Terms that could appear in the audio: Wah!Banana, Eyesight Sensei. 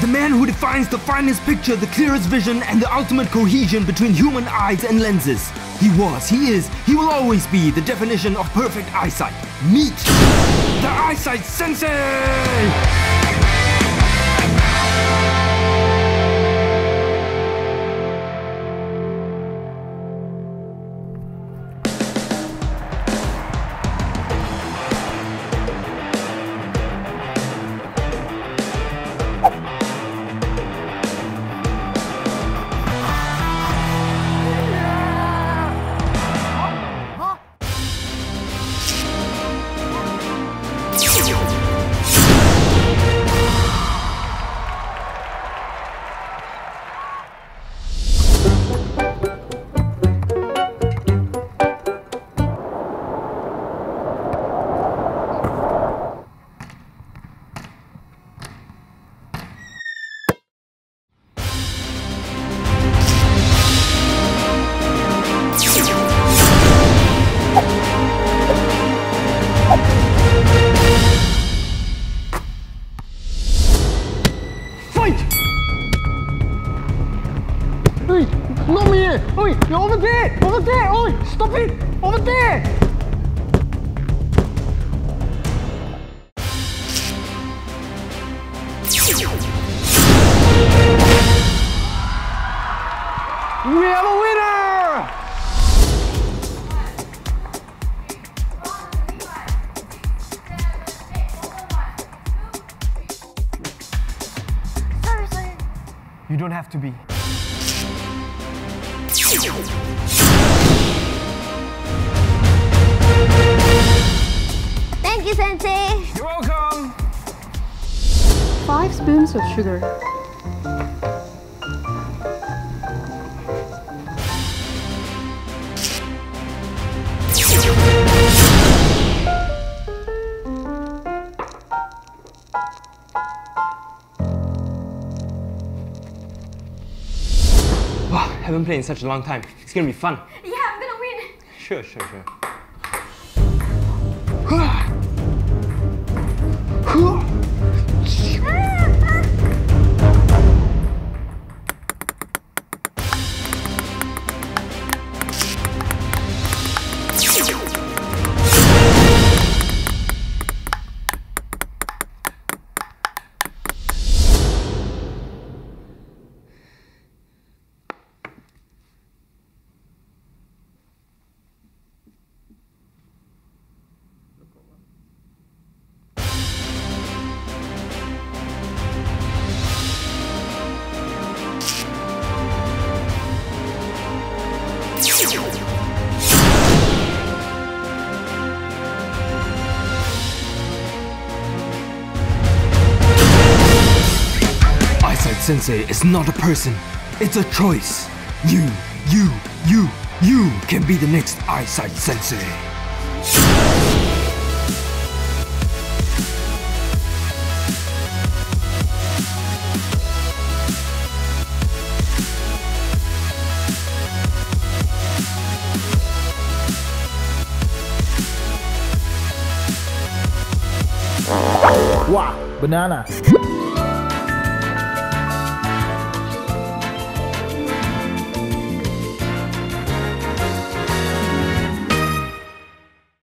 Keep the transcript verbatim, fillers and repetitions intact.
The man who defines the finest picture, the clearest vision, and the ultimate cohesion between human eyes and lenses. He was, he is, he will always be the definition of perfect eyesight. Meet the Eyesight Sensei! Not me here! Oi! You're over there! Over there! Oi! Stop it! Over there! We have a winner! Seriously? You don't have to be. Thank you, Sensei. You're welcome. Five spoons of sugar. Wow, haven't played in such a long time. It's gonna be fun. Yeah, I'm gonna win. Sure, sure, sure. Sensei is not a person, it's a choice. You, you, you, you can be the next Eyesight Sensei. Wah! Banana.